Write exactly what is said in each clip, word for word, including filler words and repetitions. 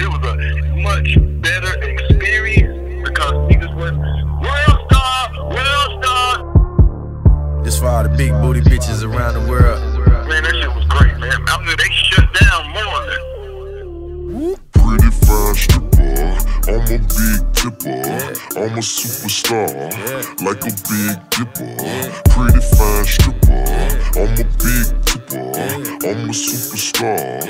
it was a much better experience because niggas was world star, world star. This for all the big booty bitches around the world. Man, that shit was great, man. I mean, they shut down more than. Pretty fast stripper, I'm a big tipper. I'm a superstar, like a big dipper. Pretty fast stripper, I'm a big tipper. I'm a superstar,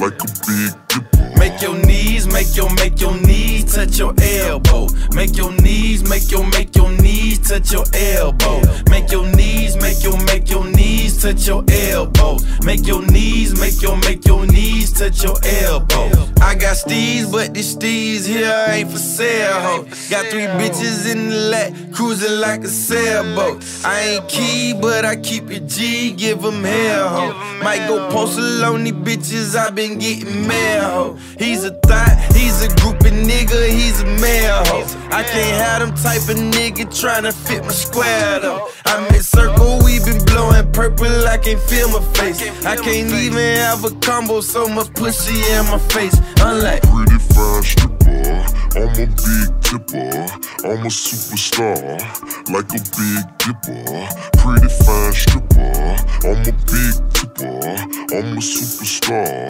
like a big dipper. Make your knees, make your, make your knees touch your elbow. Make your knees, make your, make your knees touch your elbow. Make your knees, make your, make your knees touch your elbow. Make your knees, make your, make your knees touch your elbow. I got steez, but this steez here ain't for sale, ho. Got three bitches in the lap, cruising like a sailboat. I ain't key, but I keep it G, give them hell, ho. Might go post lonely bitches, I been getting mad, ho. He's a thot, he's a groupie nigga, he's a male, ho. I can't have them type of nigga tryna fit my square, though. I'm in circle, we been blowing purple, I can't feel my face. I can't even have a combo, so much pussy in my face. Unlike pretty fast stripper, I'm a big tipper. I'm a superstar, like a big dipper. Pretty fast stripper, I'm a big tipper. I'm a superstar,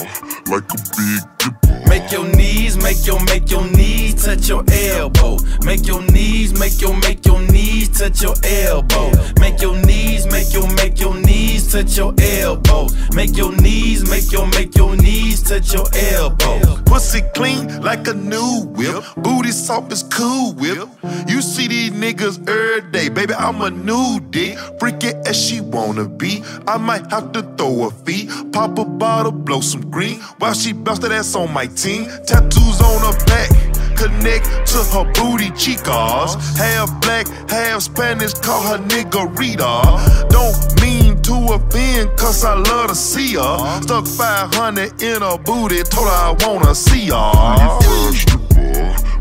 like a big dipper. Make your knees, make your, make your knees touch your elbow. Make your knees, make your, make your knees touch your elbow. Make your knees, make your, make your knees touch your elbow. Make your knees, make your, make your knees touch your elbow. Pussy clean like a new whip, booty soft as cool whip. You see these niggas every day, baby, I'm a new dick. Freaky as she wanna be, I might have to throw a fee. Pop a bottle, blow some green, while she bounce that ass on my team. Tattoos on her back, connect to her booty chicas. Half black, half Spanish, call her niggerita. Don't mean to offend, cause I love to see her. Stuck five hundred in her booty, told her I wanna see her.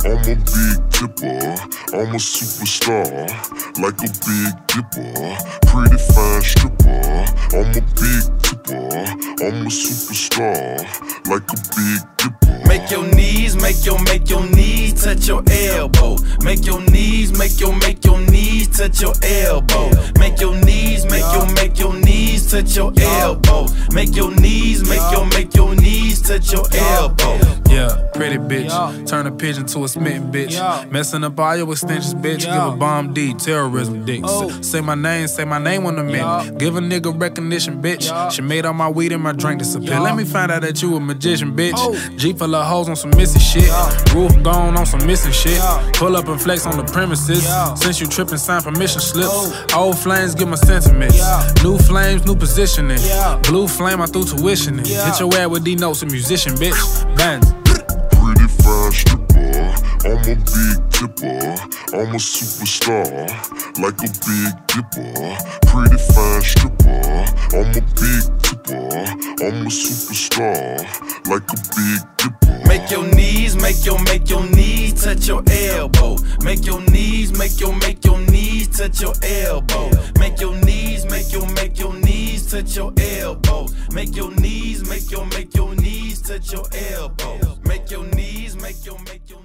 I'm a big tipper, I'm a superstar, like a big dipper. Pretty fine stripper, I'm a big tipper. I'm a superstar, like a big dipper. Make your knees, make your, make your knees touch your elbow. Make your knees, make your, make your knees touch your elbow. Make your knees, make your, make your knees touch your elbow. Make your knees, make your, make your knees touch your elbow. Yeah, pretty bitch, turn a pigeon to a smitten bitch. Yo. Messing up all your extensions, bitch. Yo. Give a bomb D, terrorism dicks. Oh. Say my name, say my name on the minute. Yo. Give a nigga recognition, bitch. Yo. She made all my weed and my drink disappear. Yo. Let me find out that you a magician, bitch. Oh. G full of hoes on some missing shit. Yo. Roof gone on some missing shit. Yo. Pull up and flex on the premises. Yo. Since you tripping, sign permission slips. Oh. Old flames give my sentiments. Yo. New flames, new positioning. Yo. Blue flame, I threw tuition in. Yo. Hit your ass with D notes, a musician, bitch. Bands. Pretty fast stripper, I'm a big tipper. I'm a superstar, like a big dipper. Pretty fast stripper, I'm a big tipper. I'm a superstar, like a big dipper. Make your knees, make your, make your knees touch your elbow. Make your knees, make your, make your knees touch your elbow. Make your knees, make your, make your knees touch your elbow. Make your knees, make your, make your knees touch your elbow. Make your knees, make your, make your